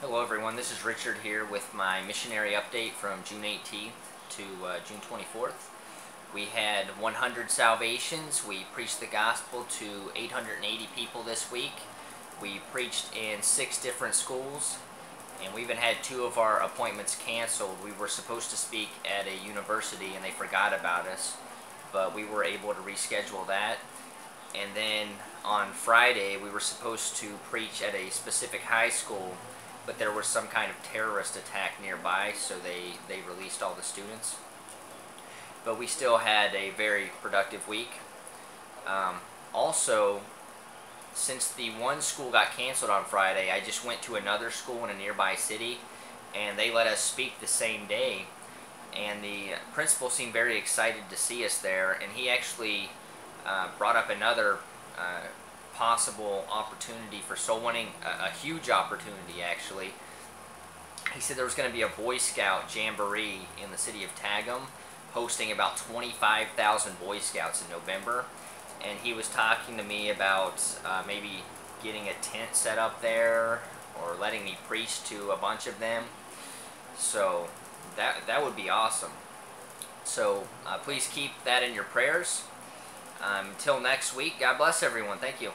Hello everyone, this is Richard here with my missionary update from June 18th to June 24th. We had 100 salvations. We preached the gospel to 880 people this week. We preached in 6 different schools, and we even had 2 of our appointments canceled. We were supposed to speak at a university and they forgot about us, but we were able to reschedule that. And then on Friday we were supposed to preach at a specific high school, but there was some kind of terrorist attack nearby, so they released all the students. But we still had a very productive week. Also, since the one school got canceled on Friday, I just went to another school in a nearby city, and they let us speak the same day. And the principal seemed very excited to see us there, and he actually brought up another possible opportunity for soul winning, a huge opportunity actually. He said there was going to be a Boy Scout jamboree in the city of Tagum, hosting about 25,000 Boy Scouts in November, and he was talking to me about maybe getting a tent set up there or letting me preach to a bunch of them. So that would be awesome. So please keep that in your prayers. Until next week, God bless everyone. Thank you.